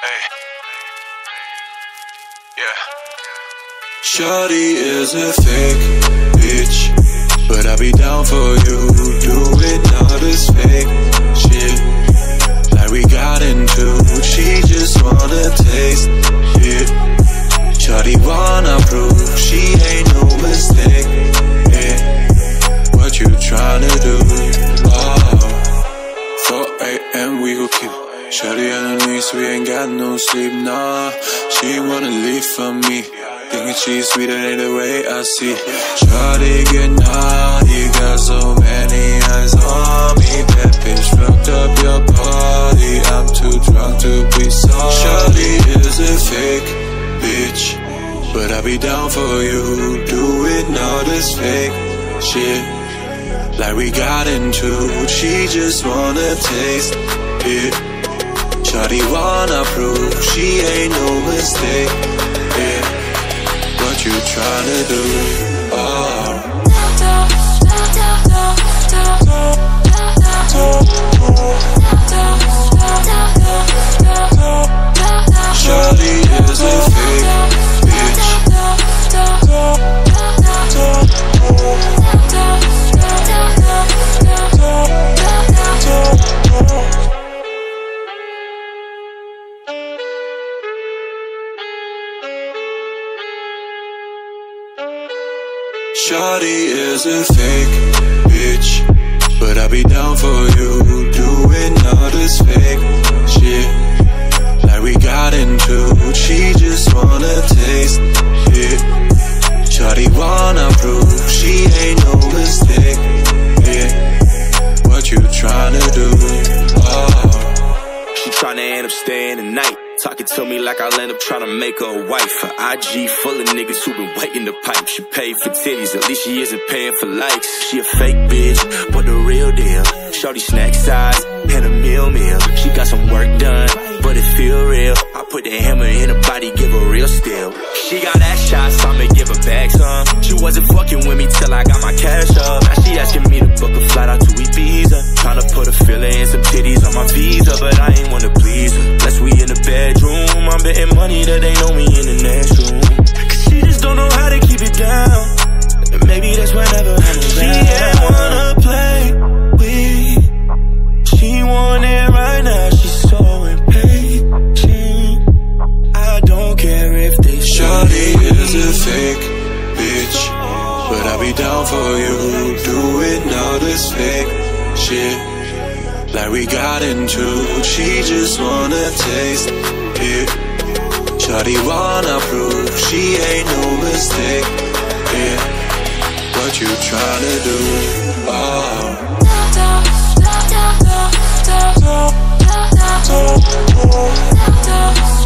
Hey. Yeah. Shawty is a thick bitch, but I be down for you, doing all this fake shit like we got into. She just wanna taste it. Shawty wanna prove she ain't no mistake. Yeah. What you tryna do? Oh. 4 a.m. we go kill. Shawty on her knees, we ain't got no sleep, nah. She wanna leave from me, thinking she's sweeter than the way I see. Shawty get naughty, got so many eyes on me. That bitch fucked up your party, I'm too drunk to be sorry. Shawty is a fake bitch, but I be down for you, doing all this fake shit like we got into. She just wanna taste it. Shawty wanna prove she ain't no mistake. Yeah, what you tryna do? Oh. Shawty is a fake bitch. Shawty is a fake bitch, but I be down for you, doing all this fake shit like we got into. She just wanna taste it. Shawty wanna prove she ain't no mistake. Yeah, what you tryna do? Oh. She tryna end up staying the night, talking to me like I'll end up trying to make her a wife. Her IG full of niggas who been waiting to pipe. She paid for titties, at least she isn't paying for likes. She a fake bitch, but the real deal. Shorty snack size and a meal. She got some work done, but it feel real. I put the hammer in her body, give her real steel. She got ass shots, I'ma give her back some. She wasn't fucking with me till I got my cash up. Now she asking me to book a flight out to Ibiza, trying to put a filler and some titties on my Visa, but I ain't wanna please her. Unless we in the bed bedroom, I'm betting money that they know me in the next room. Cause she just don't know how to keep it down, and maybe that's whenever I'm around. She ain't wanna play with, she want it right now. She's so impatient, I don't care if they say. Shawty is a fake bitch, but I be down for you, doing all this fake shit like we got into. She just wanna taste it. Shawty wanna prove she ain't no mistake. Yeah, what you tryna do? Oh.